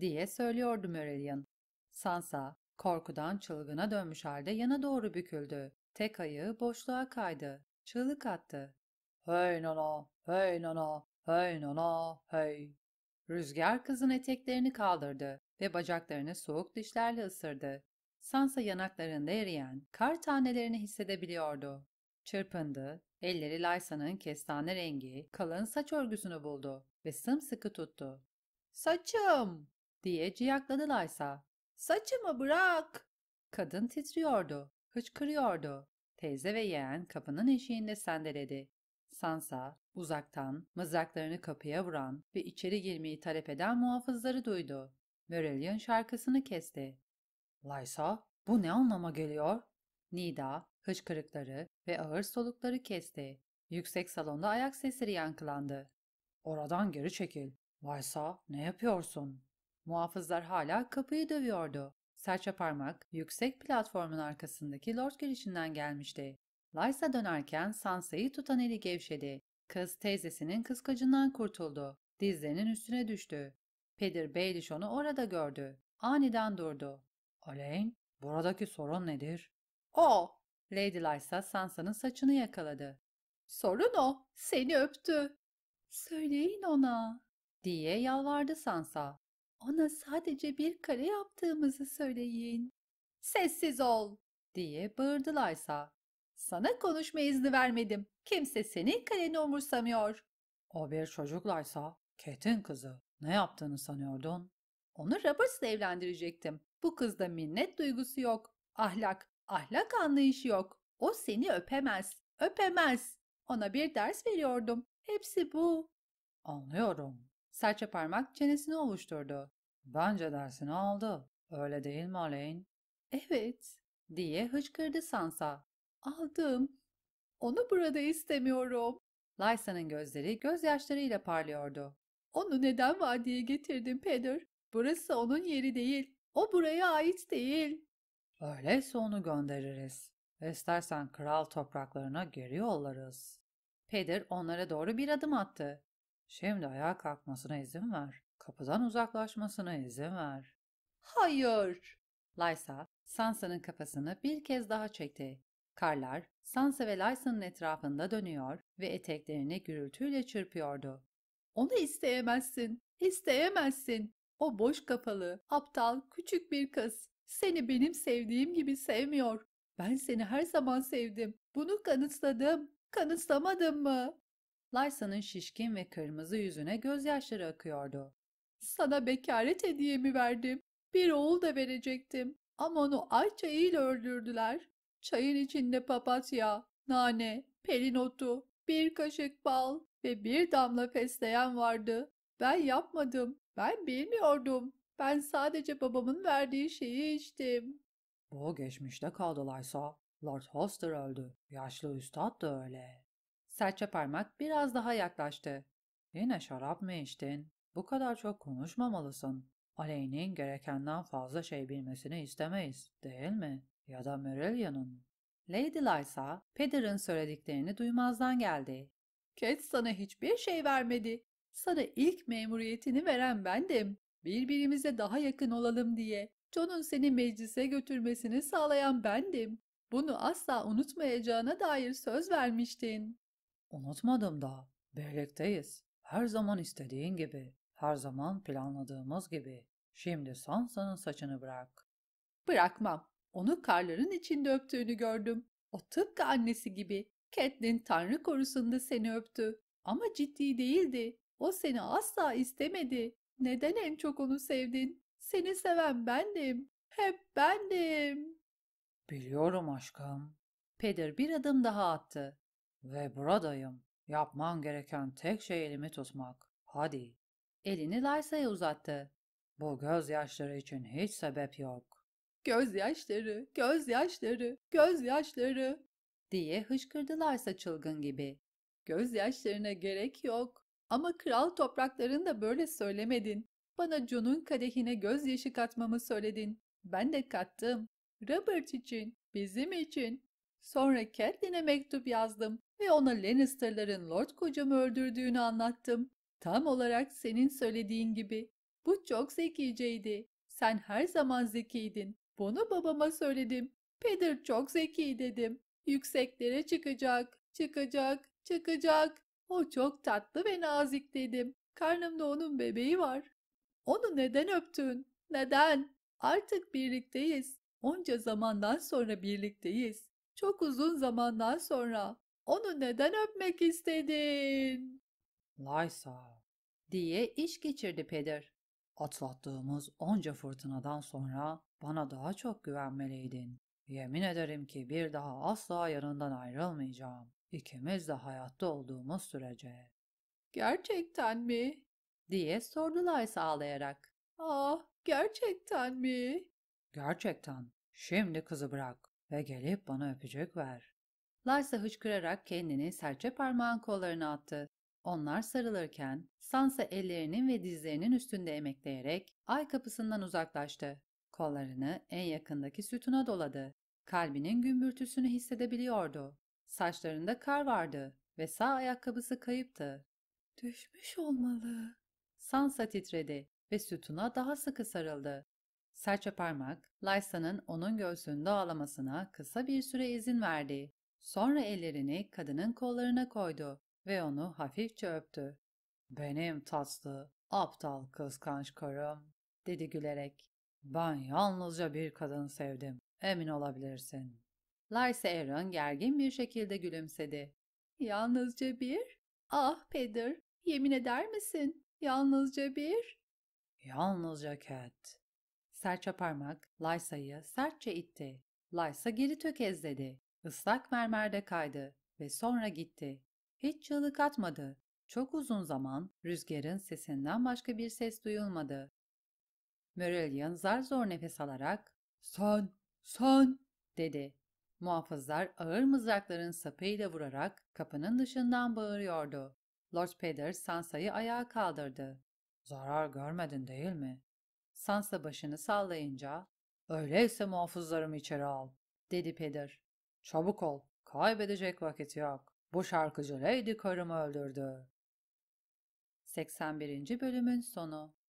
diye söylüyordu Marillion. Sansa korkudan çılgına dönmüş halde yana doğru büküldü. Tek ayağı boşluğa kaydı. Çığlık attı. "Hey Nana, hey Nana, hey Nana, hey." Rüzgar kızın eteklerini kaldırdı ve bacaklarını soğuk dişlerle ısırdı. Sansa yanaklarında eriyen kar tanelerini hissedebiliyordu. Çırpındı, elleri Lysa'nın kestane rengi kalın saç örgüsünü buldu ve sımsıkı tuttu. "Saçım!" diye ciyakladı Lysa. "Saçımı bırak!" Kadın titriyordu, hıçkırıyordu. Teyze ve yeğen kapının eşiğinde sendeledi. Sansa, uzaktan mızraklarını kapıya vuran ve içeri girmeyi talep eden muhafızları duydu. Marillion şarkısını kesti. "Lysa, bu ne anlama geliyor?" Nida, hıçkırıkları ve ağır solukları kesti. Yüksek salonda ayak sesleri yankılandı. "Oradan geri çekil. Lysa, ne yapıyorsun?" Muhafızlar hala kapıyı dövüyordu. Serçe parmak yüksek platformun arkasındaki lord girişinden gelmişti. Lysa dönerken Sansa'yı tutan eli gevşedi. Kız teyzesinin kıskacından kurtuldu. Dizlerinin üstüne düştü. Petyr Baelish onu orada gördü. Aniden durdu. "Alain, buradaki sorun nedir?" "O!" Lady Lysa Sansa'nın saçını yakaladı. "Sorun o, seni öptü." "Söyleyin ona," diye yalvardı Sansa. "Ona sadece bir kare yaptığımızı söyleyin." "Sessiz ol," diye bağırdı Lysa. "Sana konuşma izni vermedim. Kimse senin kaleni umursamıyor." "O bir çocuk Lysa, Catelyn kızı. Ne yaptığını sanıyordun?" "Onu Robert'la evlendirecektim. Bu kızda minnet duygusu yok. Ahlak anlayışı yok. O seni öpemez, öpemez. Ona bir ders veriyordum. Hepsi bu." "Anlıyorum." Serçe parmak çenesini ovuşturdu. "Bence dersini aldı. Öyle değil mi Alain?" "Evet," diye hıçkırdı Sansa. "Aldım. Onu burada istemiyorum." Lysa'nın gözleri gözyaşlarıyla parlıyordu. "Onu neden vadiye getirdin Petyr? Burası onun yeri değil. O buraya ait değil." "Öyleyse onu göndeririz. İstersen kral topraklarına geri yollarız." Petyr onlara doğru bir adım attı. "Şimdi ayağa kalkmasına izin ver. Kapıdan uzaklaşmasına izin ver." "Hayır!" Lysa, Sansa'nın kafasını bir kez daha çekti. Karlar, Sansa ve Lysa'nın etrafında dönüyor ve eteklerini gürültüyle çırpıyordu. "Onu isteyemezsin, isteyemezsin. O boş kafalı, aptal, küçük bir kız. Seni benim sevdiğim gibi sevmiyor. Ben seni her zaman sevdim. Bunu kanıtladım. Kanıtlamadım mı?" Lysa'nın şişkin ve kırmızı yüzüne gözyaşları akıyordu. "Sana bekaret hediyemi verdim. Bir oğul da verecektim. Ama onu ay çayıyla öldürdüler. Çayın içinde papatya, nane, perinotu, bir kaşık bal ve bir damla fesleğen vardı. Ben yapmadım. Ben bilmiyordum. Ben sadece babamın verdiği şeyi içtim." "Bu geçmişte kaldı Lysa. Lord Hoster öldü. Yaşlı üstad da öyle." Serçe parmak biraz daha yaklaştı. "Yine şarap mı içtin? Bu kadar çok konuşmamalısın. Alain'in gerekenden fazla şey bilmesini istemeyiz, değil mi? Ya da Marillion'un." Lady Lysa, Pedyr'ın söylediklerini duymazdan geldi. "Cat sana hiçbir şey vermedi. Sana ilk memuriyetini veren bendim. Birbirimize daha yakın olalım diye John'un seni meclise götürmesini sağlayan bendim. Bunu asla unutmayacağına dair söz vermiştin." "Unutmadım da. Birlikteyiz. Her zaman istediğin gibi. Her zaman planladığımız gibi. Şimdi Sansa'nın saçını bırak. Bırakmam. Onu karların içinde öptüğünü gördüm. O tıpkı annesi gibi. Catelyn tanrı korusunda seni öptü. Ama ciddi değildi. O seni asla istemedi. Neden en çok onu sevdin? Seni seven bendim. Hep bendim. Biliyorum aşkım. Petyr bir adım daha attı. Ve buradayım. Yapman gereken tek şey elimi tutmak. Hadi. Elini Lysa'ya uzattı. Bu gözyaşları için hiç sebep yok. Gözyaşları, gözyaşları, gözyaşları diye hışkırdılarsa çılgın gibi. Gözyaşlarına gerek yok. Ama kral topraklarında böyle söylemedin. Bana John'un kadehine gözyaşı katmamı söyledin. Ben de kattım. Robert için, bizim için. Sonra Catelyn'e mektup yazdım ve ona Lannister'ların Lord kocamı öldürdüğünü anlattım. Tam olarak senin söylediğin gibi. Bu çok zekiceydi. Sen her zaman zekiydin. Bunu babama söyledim. Petyr çok zeki dedim. Yükseklere çıkacak, çıkacak, çıkacak. O çok tatlı ve nazik dedim. Karnımda onun bebeği var. Onu neden öptün? Neden? Artık birlikteyiz. Onca zamandan sonra birlikteyiz. Çok uzun zamandan sonra. Onu neden öpmek istedin? Lysa diye iş geçirdi Petyr. Atlattığımız onca fırtınadan sonra bana daha çok güvenmeliydin. Yemin ederim ki bir daha asla yanından ayrılmayacağım. İkimiz de hayatta olduğumuz sürece. Gerçekten mi? Diye sordu Lysa ağlayarak. Ah, gerçekten mi? Gerçekten. Şimdi kızı bırak ve gelip bana öpücük ver. Lysa hıçkırarak kendini serçe parmağın kollarına attı. Onlar sarılırken Sansa ellerinin ve dizlerinin üstünde emekleyerek ay kapısından uzaklaştı. Kollarını en yakındaki sütuna doladı. Kalbinin gümbürtüsünü hissedebiliyordu. Saçlarında kar vardı ve sağ ayakkabısı kayıptı. Düşmüş olmalı. Sansa titredi ve sütuna daha sıkı sarıldı. Serçe parmak Lysa'nın onun göğsünde ağlamasına kısa bir süre izin verdi. Sonra ellerini kadının kollarına koydu ve onu hafifçe öptü. Benim tatlı, aptal kıskanç karım, dedi gülerek. Ben yalnızca bir kadın sevdim, emin olabilirsin. Lysa Arryn gergin bir şekilde gülümsedi. Yalnızca bir? Ah Petyr, yemin eder misin? Yalnızca bir? Yalnızca Cat. Serçe parmak Lysa'yı sertçe itti. Lysa geri tökezledi. Islak mermerde kaydı ve sonra gitti. Hiç çığlık atmadı. Çok uzun zaman rüzgarın sesinden başka bir ses duyulmadı. Marillion zar zor nefes alarak "Sen!" dedi. Muhafızlar ağır mızrakların sapıyla vurarak kapının dışından bağırıyordu. Lord Petyr Sansa'yı ayağa kaldırdı. "Zarar görmedin değil mi?" Sansa başını sallayınca "Öyleyse muhafızlarımı içeri al," dedi Petyr. "Çabuk ol, kaybedecek vakit yok. Bu şarkıcı Lady karımı öldürdü." 81. Bölümün sonu.